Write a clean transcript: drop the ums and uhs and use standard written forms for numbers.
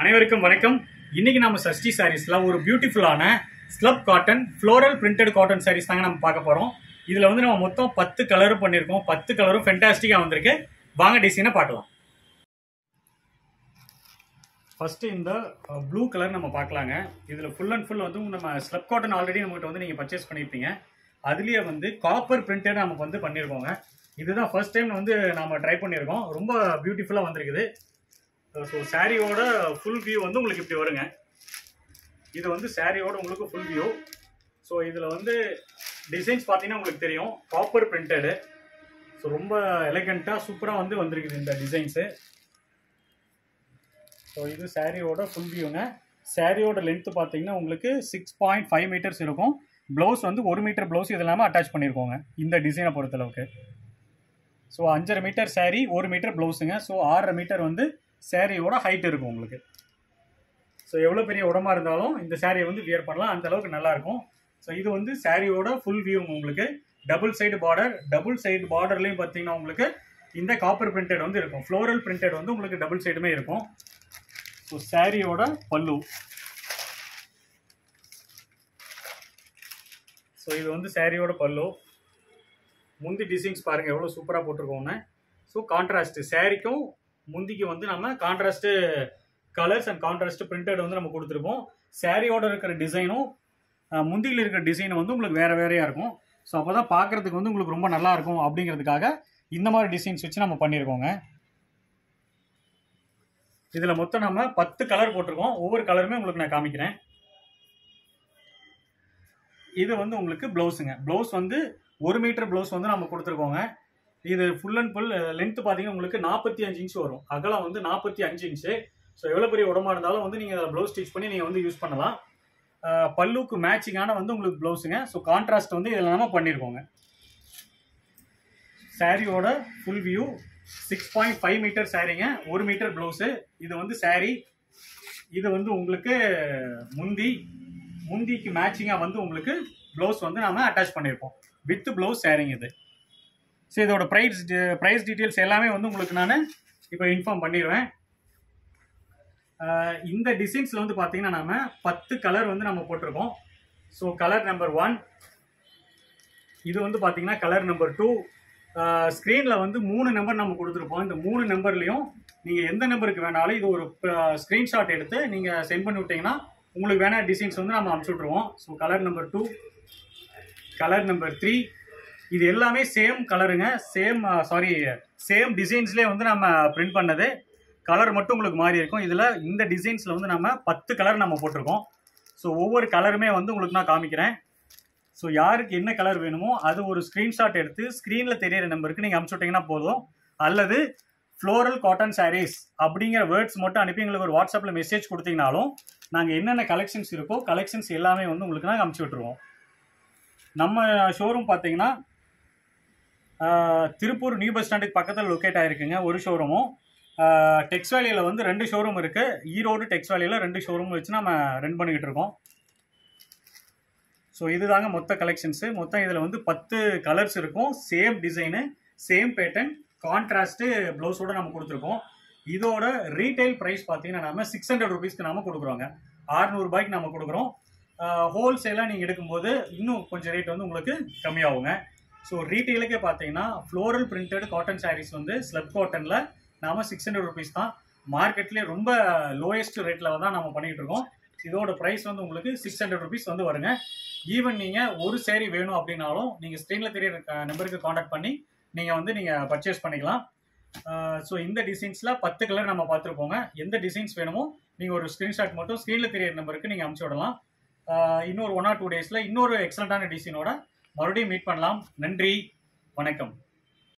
அனைவருக்கும் வணக்கம். இன்னைக்கு நாம சஷ்டி சாரீஸ்ல ஒரு பியூட்டிஃபுல்லான slub cotton floral printed cotton saris தாங்க நம்ம பார்க்க போறோம். இதுல வந்து நம்ம மொத்தம் 10 கலர் பண்ணிருக்கோம். 10 கலரும் ஃபேண்டாஸ்டிக்கா வந்திருக்கு. வாங்க டிசைனை பார்க்கலாம். ஃபர்ஸ்ட் இந்த ப்ளூ கலர் நம்ம பார்க்கலாங்க. இதுல ஃபுல் அண்ட் ஃபுல் வந்து நம்ம ஸ்லப் காட்டன் ஆல்ரெடி நம்மகிட்ட வந்து நீங்க பர்ச்சேஸ் பண்ணிருப்பீங்க. அதுலயே வந்து காப்பர் பிரிண்டட் நம்ம வந்து பண்ணிருக்கோங்க. இதுதான் ஃபர்ஸ்ட் டைம் வந்து நாம ட்ரை பண்ணிருக்கோம். ரொம்ப பியூட்டிஃபுல்லா வந்திருக்குது. ஸோ சாரியோட ஃபுல் வியூ வந்து உங்களுக்கு இப்படி வருங்க. இது வந்து சாரியோட உங்களுக்கு ஃபுல் வியூ. ஸோ இதில் வந்து டிசைன்ஸ் பார்த்தீங்கன்னா உங்களுக்கு தெரியும், காப்பர் பிரிண்டடு. ஸோ ரொம்ப எலகண்ட்டாக சூப்பராக வந்து வந்திருக்குது இந்த டிசைன்ஸு. ஸோ இது சாரியோட ஃபுல் வியூங்க. சாரியோட லென்த்து பார்த்தீங்கன்னா உங்களுக்கு 6.5 மீட்டர்ஸ் இருக்கும். ப்ளவுஸ் வந்து 1 மீட்டர் ப்ளவுஸ் இது இல்லாமல் அட்டாச் பண்ணியிருக்கோங்க இந்த டிசைனை பொறுத்தளவுக்கு. ஸோ 5.5 மீட்டர் சாரி, 1 மீட்டர் ப்ளவுஸுங்க. ஸோ 6.5 மீட்டர் வந்து சாரியோட ஹைட் இருக்கும் உங்களுக்கு. ஸோ எவ்வளோ பெரிய உடம்பாக இருந்தாலும் இந்த சாரியை வந்து வியர் பண்ணலாம், அந்தளவுக்கு நல்லாயிருக்கும். ஸோ இது வந்து சாரியோட ஃபுல் வியூ உங்களுக்கு. டபுள் சைடு பார்டர்லேயும் பார்த்தீங்கன்னா உங்களுக்கு இந்த காப்பர் பிரிண்டட் வந்து இருக்கும். ஃப்ளோரல் பிரிண்டட் வந்து உங்களுக்கு டபுள் சைடுமே இருக்கும். ஸோ சாரியோட பல்லு. ஸோ இது வந்து சாரியோட பல்லு. முந்தி டிசைன்ஸ் பாருங்கள் எவ்வளோ சூப்பராக போட்டிருக்கோன்னு. ஸோ கான்ட்ராஸ்ட்டு சாரிக்கும் முந்திக்கு வந்து நம்ம contrast colours and contrast printed வந்து நம்ம கொடுத்துருப்போம். சாரியோட இருக்கிற டிசைனும் முந்தியில் இருக்கிற டிசைனும் வந்து உங்களுக்கு வேறு வேறையாக இருக்கும். ஸோ அப்போ தான் பார்க்குறதுக்கு வந்து உங்களுக்கு ரொம்ப நல்லா இருக்கும் அப்படிங்கிறதுக்காக இந்த மாதிரி டிசைன்ஸ் வச்சு நம்ம பண்ணியிருக்கோங்க. இதில் மொத்தம் நம்ம 10 கலர் போட்டிருக்கோம். ஒவ்வொரு கலருமே உங்களுக்கு நான் காமிக்கிறேன். இது வந்து உங்களுக்கு ப்ளவுஸுங்க. ப்ளவுஸ் வந்து 1 மீட்டர் ப்ளவுஸ் வந்து நம்ம கொடுத்துருக்கோங்க. இது ஃபுல் அண்ட் ஃபுல் லென்த் பார்த்தீங்கன்னா உங்களுக்கு 45 இன்ச்சு வரும். அகலம் வந்து 45 இன்ச்சு. ஸோ எவ்வளோ பெரிய உடம்பாக இருந்தாலும் வந்து நீங்கள் அதில் ப்ளவுஸ் ஸ்டிச் பண்ணி நீங்கள் வந்து யூஸ் பண்ணலாம். பல்லுக்கு மேட்சிங்கான வந்து உங்களுக்கு ப்ளவுஸுங்க. ஸோ கான்ட்ராஸ்ட் வந்து இதில் நம்ம பண்ணியிருக்கோங்க. சாரியோட ஃபுல் வியூ. 6.5 மீட்டர் சாரிங்க, 1 மீட்டர் ப்ளவுஸு. இது வந்து சாரி. இது வந்து உங்களுக்கு முந்திக்கு மேட்சிங்காக வந்து உங்களுக்கு ப்ளவுஸ் வந்து நம்ம அட்டாச் பண்ணியிருக்கோம் வித் ப்ளவுஸ் சாரிங்க இது. ஸோ இதோட ப்ரைஸ் டீட்டெயில்ஸ் எல்லாமே வந்து உங்களுக்கு நான் இப்போ இன்ஃபார்ம் பண்ணிடுவேன். இந்த டிசைன்ஸில் வந்து பார்த்தீங்கன்னா நம்ம 10 கலர் வந்து நம்ம போட்டிருக்கோம். ஸோ கலர் நம்பர் 1, இது வந்து பார்த்தீங்கன்னா கலர் நம்பர் 2. ஸ்க்ரீனில் வந்து 3 நம்பர் நம்ம கொடுத்துருப்போம். இந்த 3 நம்பர்லேயும் நீங்கள் எந்த நம்பருக்கு வேணாலும் இது ஒரு ஸ்க்ரீன்ஷாட் எடுத்து நீங்கள் சென்ட் பண்ணி விட்டிங்கன்னா உங்களுக்கு வேணால் டிசைன்ஸ் வந்து நம்ம அனுப்பிச்சி விட்ருவோம். So colour number 2, colour number 3. இது எல்லாமே சேம் கலருங்க. சேம் டிசைன்ஸ்லேயே வந்து நம்ம பிரிண்ட் பண்ணது. கலர் மட்டும் உங்களுக்கு மாறி இருக்கும். இதில் இந்த டிசைன்ஸில் வந்து நம்ம 10 கலர் நம்ம போட்டிருக்கோம். ஸோ ஒவ்வொரு கலருமே வந்து உங்களுக்கு நான் காமிக்கிறேன். ஸோ யாருக்கு என்ன கலர் வேணுமோ அது ஒரு ஸ்க்ரீன்ஷாட் எடுத்து ஸ்க்ரீனில் தெரியிற நம்பருக்கு நீங்கள் அனுப்பிச்சி விட்டிங்கன்னா போதும். அல்லது ஃப்ளோரல் காட்டன் சாரீஸ் அப்படிங்கிற வேர்ட்ஸ் மட்டும் அனுப்பி எங்களுக்கு ஒரு வாட்ஸ்அப்பில் மெசேஜ் கொடுத்தீங்கனாலும் நாங்கள் என்னென்ன கலெக்ஷன்ஸ் இருக்கோ கலெக்ஷன்ஸ் எல்லாமே வந்து உங்களுக்கு நாங்கள் அனுப்பிச்சி விட்டுருவோம். நம்ம ஷோரூம் பார்த்தீங்கன்னா திருப்பூர் நியூ பஸ் ஸ்டாண்டுக்கு பக்கத்தில் லொக்கேட் ஆகிருக்குங்க ஒரு ஷோரூமும். டெக்ஸ்வேலியில் வந்து 2 ஷோரூம் இருக்குது. ஈரோடு டெக்ஸ்வேலியில் 2 ஷோரூம் வச்சு நம்ம ரன் பண்ணிக்கிட்டு இருக்கோம். ஸோ இது தாங்க மொத்த கலெக்ஷன்ஸு. மொத்தம் இதில் வந்து 10 கலர்ஸ் இருக்கும். Same design, same pattern, contrast ப்ளவுஸோடு நம்ம கொடுத்துருக்கோம். இதோட ரீட்டைல் ப்ரைஸ் பார்த்தீங்கன்னா நம்ம 600 ரூபீஸ்க்கு நம்ம கொடுக்குறோங்க. 600 ரூபாய்க்கு நம்ம கொடுக்குறோம். ஹோல்சேலாக நீங்கள் எடுக்கும்போது இன்னும் கொஞ்சம் ரேட் வந்து உங்களுக்கு கம்மியாகுங்க. ஸோ ரீட்டெயிலுக்கே பார்த்தீங்கன்னா ஃப்ளோரல் பிரிண்டட் காட்டன் சாரீஸ் வந்து ஸ்லப் காட்டனில் நாம் 600 ரூபீஸ் தான். மார்க்கெட்லேயே ரொம்ப லோயஸ்ட் ரேட்டில் தான் நம்ம பண்ணிகிட்டு இருக்கோம். இதோட ப்ரைஸ் வந்து உங்களுக்கு 600 ரூபீஸ் வந்து வருங்க. ஈவன் நீங்கள் ஒரு சேரீ வேணும் அப்படின்னாலும் நீங்கள் ஸ்க்ரீனில் தெரிய நம்பருக்கு காண்டாக்ட் பண்ணி நீங்கள் பர்ச்சேஸ் பண்ணிக்கலாம். ஸோ இந்த டிசைன்ஸில் 10 கலர் நம்ம பார்த்துருப்போங்க. எந்த டிசைன்ஸ் வேணுமோ நீங்கள் ஒரு ஸ்க்ரீன்ஷாட் மட்டும் ஸ்க்ரீனில் தெரிய நம்பருக்கு நீங்கள் அனுப்பிச்சி விடலாம். இன்னொரு 1 or 2 டேஸில் இன்னொரு எக்ஸலண்ட்டான டிசைனோட மறுபடியும் மீட் பண்ணலாம். நன்றி, வணக்கம்.